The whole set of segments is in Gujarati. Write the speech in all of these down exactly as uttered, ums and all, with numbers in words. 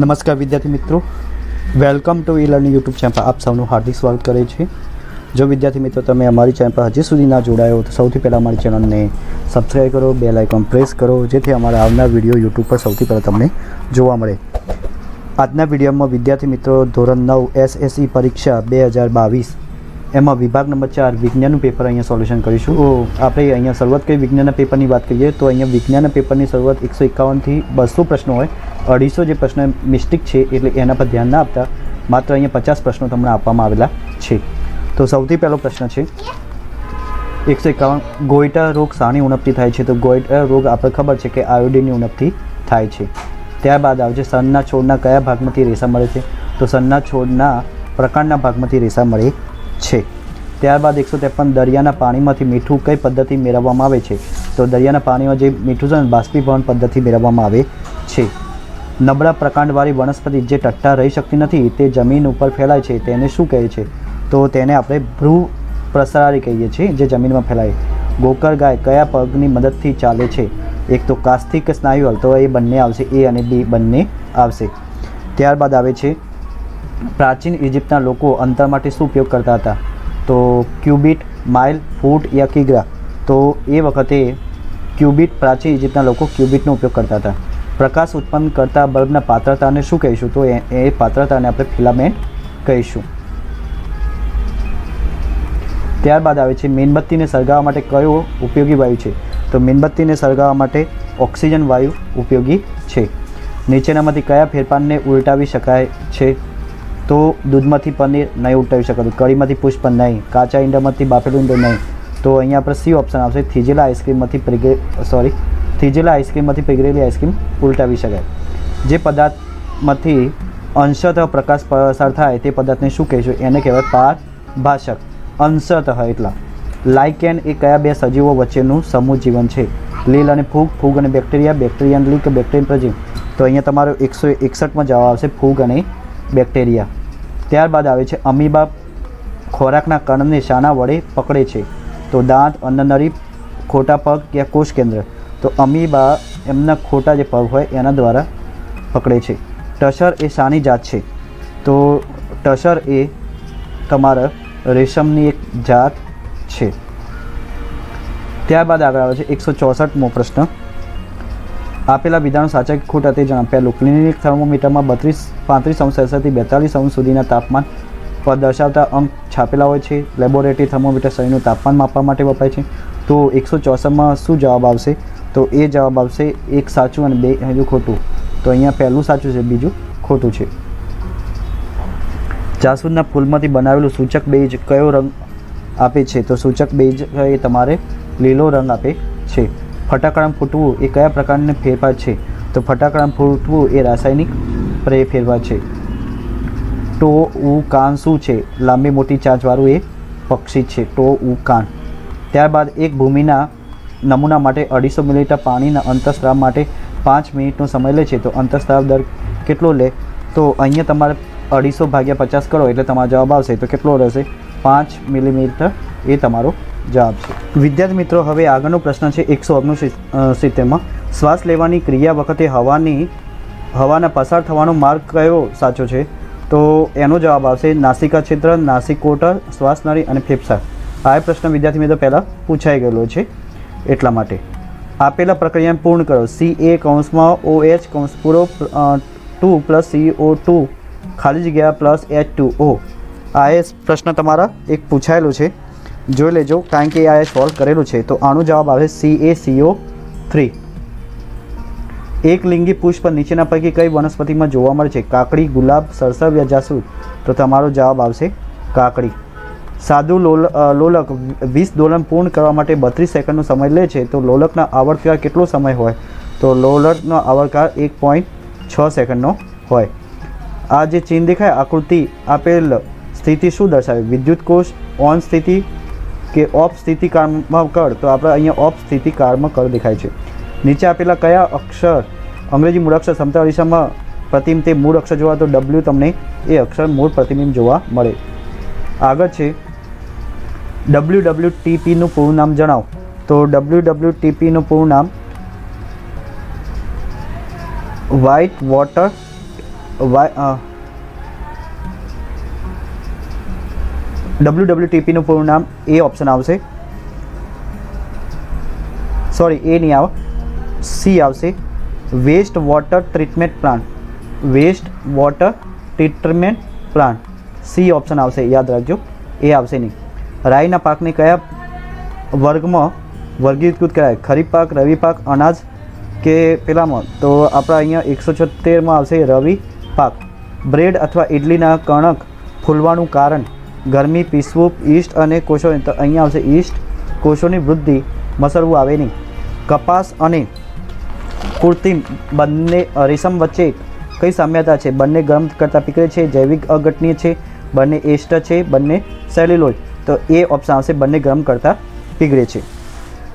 નમસ્કાર વિદ્યાર્થી મિત્રો, welcome to e learning YouTube channel પર આપ સૌનું હાર્દિક સ્વાગત કરે છે। જો વિદ્યાર્થી મિત્રો તમે અમારી ચેનલ પર હજી સુધી ના જોડાયા હો તો સૌથી પહેલાં અમારી ચેનલને સબસ્ક્રાઈબ કરો, બેલ આઇકોન પ્રેસ કરો, જેથી અમારા આવનાર વિડીયો યુટ્યુબ પર સૌથી પહેલાં તમને જોવા મળે। આજના વિડીયોમાં વિદ્યાર્થી મિત્રો ધોરણ નવ એસએસઈ પરીક્ષા બે હજાર બાવીસ એમાં વિભાગ નંબર ચાર વિજ્ઞાનનું પેપર અહીંયા સોલ્યુશન કરીશું। આપણે અહીંયા શરૂઆત કરી વિજ્ઞાનના પેપરની વાત કરીએ તો અહીંયા વિજ્ઞાનના પેપરની શરૂઆત એકસો એકાવનથી બસો પ્રશ્નો હોય, अढ़ीसो जो प्रश्न मिस्टेक है एटले एना पर ध्यान न आपता मात्र अहीं पचास प्रश्नों तमने आपवामां आवेला छे। तो सौथी पहलो प्रश्न है एक सौ एकावन, गोइटा रोग शानी उणपथी थाय छे? तो गोइटा रोग आपणे खबर है कि आयोडीन उणपथी थाय छे। त्यारबाद आवजे सनना छोड़ना कया भागमांथी रेशा मळे छे? तो सनना छोड़ना प्रकांडना भागमांथी रेशा मळे छे। त्यारबाद एक सौ त्रेपन, दरियाना पाणीमांथी मीठू कई पद्धति मेळववामां आवे छे? तो दरियाना पाणीमां जे मीठू छे बाष्पीभवन पद्धति मेळववामां आवे छे। नबळा प्रकांडवाळी वनस्पति जे टट्टा रही शकती नथी ते जमीन पर फैलाय छे तेने शुं कहे छे? तो तेने आपणे भ्रूण प्रसारी कहीए छीए, जे जमीन में फैलाय। गोकर गाय कया पगनी मददथी चाले छे? एक तो कास्थिक स्नायु हलतो, ए बंने आवशे, ए अने बी बंने आवशे। त्यारबाद आवे छे प्राचीन इजिप्तना लोको अंतर माटे शुं उपयोग करता हता? तो क्यूबिट, माइल, फूट या किग्रा। तो ए वखते क्यूबिट, प्राचीन इजिप्तना लोको क्यूबिटनो उपयोग करता हता। प्रकाश उत्पन्न करता बल्बना पात्रता ने शू कहीशू? तो ए, ए पात्रता ने आपणे फिलामेंट कहीशू। त्यारबाद आवे छे मेणबत्ती ने सळगावा माटे कयो उपयोगी वायु छे? तो मेणबत्ती ने सळगावा माटे ऑक्सीजन वायु उपयोगी छे। नीचेनामांथी कया फेरफारने उलटावी शकाय छे? तो दूधमांथी पनीर नहीं उलटावी शकाय, कढीमांथी पुष्प नहीं, काचा ईंडामांथी बाफेलुं ईंडो नहीं। तो अहींया आपणे सी ऑप्शन आवशे, थीजेला आइसक्रीममांथी प्रिगे सॉरी थीजेला आइसक्रीम में पिघरेली आइसक्रीम उलटावी शकाय। जे पदार्थ में अंशतः प्रकाश पसार थाय ते पदार्थ ने शू कहीशुं? एने कहेवाय पारभाषक। अंशतः एटला लाइकेन ए कया बे सजीवों वच्चेनुं समूह जीवन है? लील अने फूग, फूग अने बेक्टेरिया, बेक्टेरिया अने लील, बेक्टेरियन प्रजीव। तो अहींया तमारो एक सौ एकसठ में जवाब आवशे फूग अने बेक्टेरिया। त्यारबाद आवे छे अमीबा खोराकना कणने शाना वडे पकड़े छे? तो दांत, अन्ननळी, खोटा पग या कोष केंद्र। तो अमीबा एमना खोटा जे पग होय एना द्वारा पकड़े छे। टसर ए शानी जात छे? तो टसर ए तमारा रेशमनी एक जात छे। त्यारबाद आगळ आवे छे एक सौ चौसठ मो प्रश्न, आपेला विधानो साचा के खोटा ते जणाव। पहेलुं, क्लिनिक थर्मोमीटर में बत्रीस पैंतीस अंश सेल्सियस थी बेतालीस अंश सुधीना तापमान पर दर्शावता अंक छापेला होय छे। लेबोरेटरी थर्मोमीटर शरीरनुं तापमान मापवा माटे वपराय छे। तो एक सौ चौसठ में शुं जवाब आवशे? तो ए जवाब आवशे एक साचुं अने बे हजू खोटुं। तो अहींया पहेलुं साचुं छे, बीजुं खोटुं छे। जासूदना फूलमांथी बनावेलुं सूचक बीज कयो रंग आपे छे? तो सूचक बीज ए तमारे लीलो रंग आपे छे। फटाकडामां फूटवुं ए कया प्रकारनो फेरफार छे? तो फटाकडामां फूटवुं ए रासायनिक प्रय फेरफार छे। टोऊ कान शुं छे? लांबी मोटी चांचवाळुं ए पक्षी छे, टोऊ कान। त्यारबाद एक भूमिना नमूना माटे अढ़ीसो मिलीलीटर पानीना अंतस्राव माटे पांच मिनिटनो समय ले छे? तो अंतस्राव दर केटलो ले? तो अहींया तमारे अढ़ीसो भाग्या पचास करो एटले तमारो जवाब आवशे। तो केटलो रहेशे? पांच मिलीमीटर ए तमारो जवाब छे। विद्यार्थी मित्रों हवे आगळनो प्रश्न छे एक सौ ओगणसित्तेर मां, श्वास लेवानी क्रिया वखते हवानी हवाना पसार थवानो मार्ग कयो साचो छे? तो एनो जवाब आवशे नासिका छिद्र, नासिकोटर, श्वासनळी अने फेफसा। आ प्रश्न विद्यार्थी मित्रों पहला पूछाई गयेलो छे, एटला माटे। आपेला प्रक्रिया पूर्ण करो। सी ए कौंस में ओ एच कौंस पूरो two plus C O two खाली जगह प्लस एच टू ओ। आ प्रश्न तमारा एक पूछायेलो छे, जोई लेजो कारण के आ सॉल्व करेलू छे। तो आनो जवाब आवे सी ए सी ओ थ्री। एक लिंगी पुष्प नीचेना पैकी कई वनस्पति में जोवा मळे छे? काकड़ी, गुलाब, सरसव या जासूद। तो तमारो जवाब आवशे काकड़ी। साधु लोल लोलक वीस दोलन पूर्ण करवा माटे बत्रीस सेकंडनो समय ले छे? तो लोलकना आवृत्तकाळ केटलो समय होय? तो लोलकनो आवृत्तकाळ एक पॉइंट छ सेकंडनो होय। आ जे चीन देखाय आकृति आपेल स्थिति शुं दर्शावे? विद्युत कोष, ऑन स्थिति के ऑफ स्थिति काळमां कळ। तो आपणे अहींया ऑफ स्थिति काळमां कळ देखाय छे। नीचे आपेला कया अक्षर अंग्रेजी मूळाक्षर समता दिशामां प्रतिबिंब ते मूळ अक्षर जोवा? तो डब्ल्यू तमने ए अक्षर मूळ प्रतिबिंब जोवा मळे। आगळ छे डब्ल्यू डब्ल्यू टी पी નું પૂરું નામ જણાવો। તો ડબલ્યુ ડબલ્યુ ટી પી નું પૂરું નામ વ્હાઇટ વોટર ડબલ્યુ ડબલ્યુ ટીપીનું પૂરું નામ એ ઓપ્શન આવશે, સોરી એ નહીં આવે, સી આવશે waste water treatment plant, waste water treatment plant C option આવશે, યાદ રાખજો એ આવશે નહીં. રાઈના પાકને કયા વર્ગમાં વર્ગીકૃત કરાય, ખરીફ પાક, રવિ પાક, અનાજ કે પેલામાં, તો આપણા અહીંયા એકસો છોતેરમાં આવશે રવિ પાક. બ્રેડ અથવા ઇડલીના કણક ફૂલવાનું કારણ, ગરમી, પીસવું, ઈસ્ટ અને કોષો, તો અહીંયા આવશે ઈસ્ટ, કોષોની વૃદ્ધિ, મસરવું આવે નહીં. કપાસ અને કુર્તિમ બંને રેશમ વચ્ચે કઈ સામ્યતા છે, બંને ગરમ કરતાં પીગળે છે, જૈવિક અઘટનીય છે, બંને એસ્ટ છે, બંને સેલ્યુલોઝ, તો એ ઓપ્શન આવશે બંને ગરમ કરતાં પીગળે છે.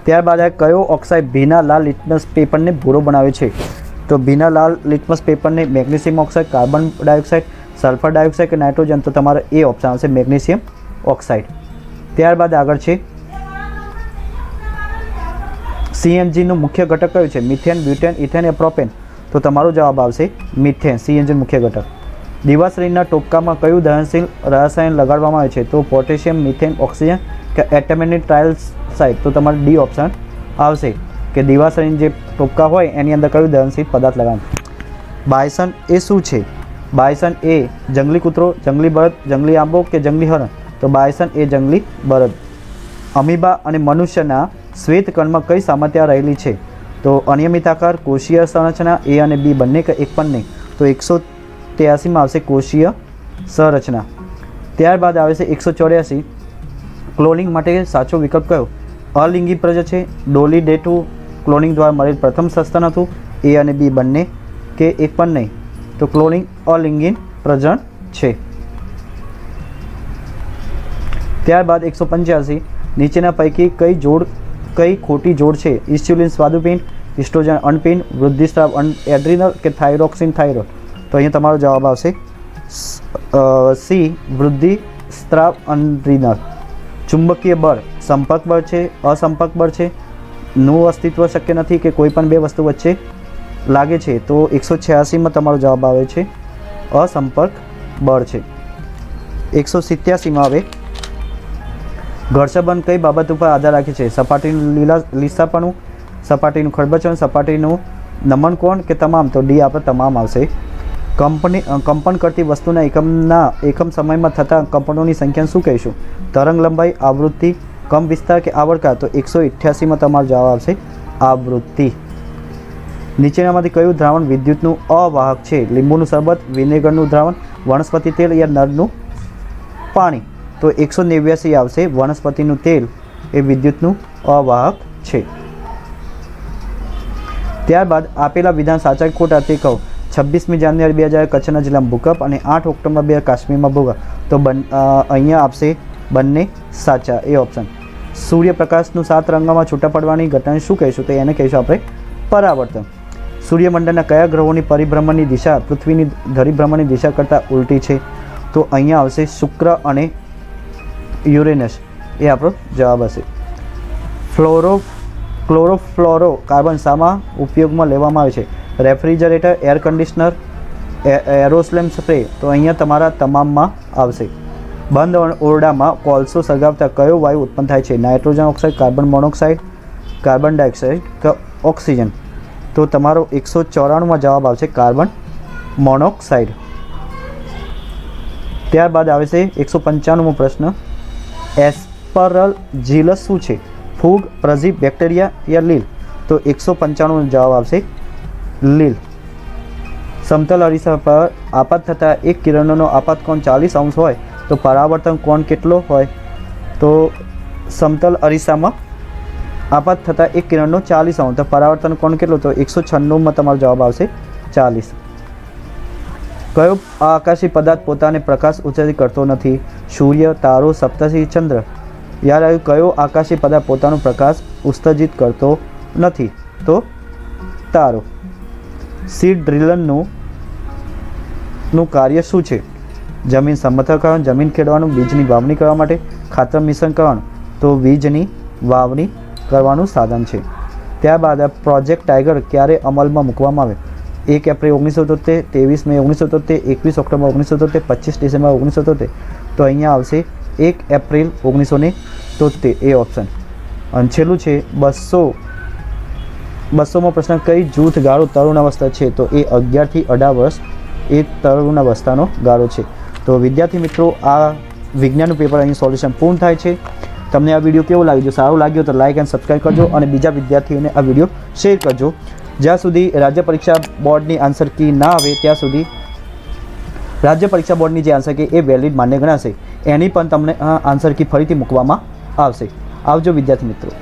ત્યારબાદ આ કયો ઓક્સાઇડ ભીના લાલ લિટમસ પેપરને ભૂરો બનાવે છે, તો ભીના લાલ લિટમસ પેપરને magnesium oxide, carbon dioxide, sulphur dioxide કે નાઇટ્રોજન, તો તમારે એ ઓપ્શન આવશે મેગ્નેશિયમ ઓક્સાઇડ. ત્યારબાદ આગળ છે સીએમજીનું મુખ્ય ઘટક કયું છે, મિથેન, બ્યુટેન, ઇથેન કે પ્રોપેન, તો તમારો જવાબ આવશે મિથેન, સીએમજીનું મુખ્ય ઘટક. દીવાસળીના ટોપકામાં કયું દહનશીલ રસાયણ લગાડવામાં આવે છે, તો પોટેશિયમ, મિથેન, ઓક્સિજન કે એટમેટિક ટ્રાઇસાઇડ, તો તમારે ડી ઓપ્શન આવશે કે દીવાસળીના જે ટોપકા હોય એની અંદર કયું દહનશીલ પદાર્થ લગાવવાનું. બાયસન એ શું છે, બાયસન એ જંગલી કૂતરો, જંગલી બળદ, જંગલી આંબો કે જંગલી હરણ, તો બાયસન એ જંગલી બળદ. અમીબા અને મનુષ્યના શ્વેતકણમાં કઈ સામ્યતા રહેલી છે, તો અનિયમિત આકાર, કોષીય સંરચના, એ અને બી બંને કે એક પણ નહીં, તો એકસો ત્યાસીમાં આવશે કોષીય સંરચના. ત્યારબાદ આવે છે એકસો ચોર્યાસી, ક્લોનિંગ માટે સાચો વિકલ્પ કયો અલિંગી પ્રજ છે, ડોલી ડેટુ ક્લોનિંગ દ્વારા મળેલ પ્રથમ સસ્તન હતું, એ અને બી બંને કે એક પણ નહીં, તો ક્લોનિંગ અલિંગી પ્રજનન છે. ત્યારબાદ એકસો પંચ્યાસી, નીચેના પૈકી કઈ જોડ કઈ ખોટી જોડ છે, ઇન્સ્યુલિન સ્વાદુપિંડ, ઇસ્ટ્રોજન અણપિંડ, વૃદ્ધિસ્ત્રાવ એડ્રીનલ કે થાઇરોક્સિન થાઇરોઇડ, તો અહીંયા તમારો જવાબ આવશે સી વૃદ્ધિસ્ત્રાવ એડ્રીનલ. ચુંબકીય બળ સંપર્ક બળ છે, અસંપર્ક બળ છે, નું અસ્તિત્વ શક્ય નથી કે કોઈ પણ બે વસ્તુ વચ્ચે લાગે છે, તો એકસો છ્યાસીમાં તમારો જવાબ આવે છે અસંપર્ક બળ છે. એકસો સિત્યાસીમાં આવે ઘર્ષણબળ કઈ બાબત ઉપર આધાર રાખે છે, સપાટીનું લીલા લીસાપણું, સપાટીનું ખડબચણ, સપાટીનું નમન કોણ કે તમામ, તો ડી આપણે તમામ આવશે. કંપની કંપન કરતી વસ્તુના એકમના એકમ સમયમાં થતાં કંપનોની સંખ્યાને શું કહીશું, તરંગ લંબાઈ, આવૃત્તિ, કમ વિસ્તાર કે આવર્તન, તો એકસો અઠ્યાસીમાં તમારો જવાબ આવશે આવૃત્તિ. નીચેનામાંથી કયું દ્રાવણ વિદ્યુતનું અવાહક છે, લીંબુનું શરબત, વિનેગરનું દ્રાવણ, વનસ્પતિ તેલ યા નળનું પાણી, તો એકસો નેવ્યાસી આવશે વનસ્પતિનું તેલ એ વિદ્યુતનું અવાહક છે. ત્યારબાદ આપેલા વિધાન સાચા ખોટા તે કહો. છવ્વીસમી જાન્યુઆરી બે હજાર કચ્છના જિલ્લામાં ભૂકંપ અને આઠ ઓક્ટોબર બે હજાર કાશ્મીરમાં ભૂકંપ, તો અહીંયા આપશે બંને સાચા એ ઓપ્શન. સૂર્યપ્રકાશનું સાત રંગમાં છૂટા પડવાની ઘટનાને શું કહીશું, તો એને કહીશું આપણે પરાવર્તન. સૂર્યમંડળના કયા ગ્રહોની પરિભ્રમણની દિશા પૃથ્વીની ધરીભ્રમણની દિશા કરતાં ઉલટી છે, તો અહીંયા આવશે શુક્ર અને યુરેનસ એ આપણો જવાબ હશે. ફ્લોરો ક્લોરોફ્લોરો કાર્બન સામા ઉપયોગમાં લેવામાં આવે છે, refrigerator, air conditioner, aerosol spray, તો અહીંયા તમારા તમામમાં આવશે. બંધ ઓરડામાં કોલસો સળગાવતા કયો વાયુ ઉત્પન્ન થાય છે, nitrogen oxide, carbon monoxide, carbon dioxide કે ઓક્સિજન, તો તમારો એકસો ચોરાણુંમાં જવાબ આવશે કાર્બન મોનોક્સાઇડ. ત્યારબાદ આવે છે એકસો પંચાણુંમો પ્રશ્ન, એસ્પરલ જીલસ શું છે, ફૂગ, પ્રજીવ, બેક્ટેરિયા યા લીલ, તો એકસો પંચાણુંનો જવાબ આવશે લીલ. સમતલ અરીસા પર આપાત થતાં એક કિરણનો આપાત કોણ ચાલીસ અંશ હોય, તો પરાવર્તન કોણ કેટલો હોય, તો સમતલ અરીસામાં આપાત થતાં એક કિરણનો ચાલીસ અંશ, તો પરાવર્તન કોણ કેટલો, તો એકસો છન્નુંમાં તમારો જવાબ આવશે ચાલીસ. કયો આકાશી પદાર્થ પોતાને પ્રકાશ ઉત્સર્જિત કરતો નથી, સૂર્ય, તારો, સપ્તર્ષિ, ચંદ્ર, યાદ આવ્યું કયો આકાશી પદાર્થ પોતાનો પ્રકાશ ઉત્સર્જિત કરતો નથી, તો તારો. સીડ ડ્રિલરનું નું કાર્ય શું છે, જમીન સમથલ કરવાનું, જમીન ખેડવાનું, બીજની વાવણી કરવા માટે, ખાતર મિશ્રણ કરવાનું, તો બીજની વાવણી કરવાનું સાધન છે. ત્યારબાદ પ્રોજેક્ટ ટાઈગર ક્યારે અમલમાં મૂકવામાં આવે, एक अप्रैल उन्नीस सौ તોતેર तेवीस मे ओगनीस सौ તોતેર एकवीस ऑक्टोबर ओगनीस सौ તોતેર पच्चीस डिसेम्बर ओगनीस सौ તોતેર तो अँ आ एक एप्रिल ओगनीस सौ તોતેર ए ऑप्शन। અને છેલ્લું છે બસો બસોમાં પ્રશ્ન કઈ જૂથ ગાળો તરુણાવસ્થા છે તો એ અગિયારથી અઢાર વર્ષ એ તરુણાવસ્થાનો ગાળો છે। તો વિદ્યાર્થી મિત્રો આ વિજ્ઞાનનું પેપર અહીં સોલ્યુશન પૂર્ણ થાય છે। તમને આ વિડીયો કેવો લાગ્યો? જો સારું લાગ્યો તો લાઇક એન્ડ સબસ્ક્રાઈબ કરજો અને બીજા વિદ્યાર્થીઓને આ વિડીયો શેર કરજો। જ્યાં સુધી રાજ્ય પરીક્ષા બોર્ડની આન્સર કી ના આવે ત્યાં સુધી રાજ્ય પરીક્ષા બોર્ડની જે આન્સર કી એ વેલિડ માન્ય ગણાશે, એની પણ તમને આન્સર કી ફરીથી મૂકવામાં આવશે। આવજો વિદ્યાર્થી મિત્રો।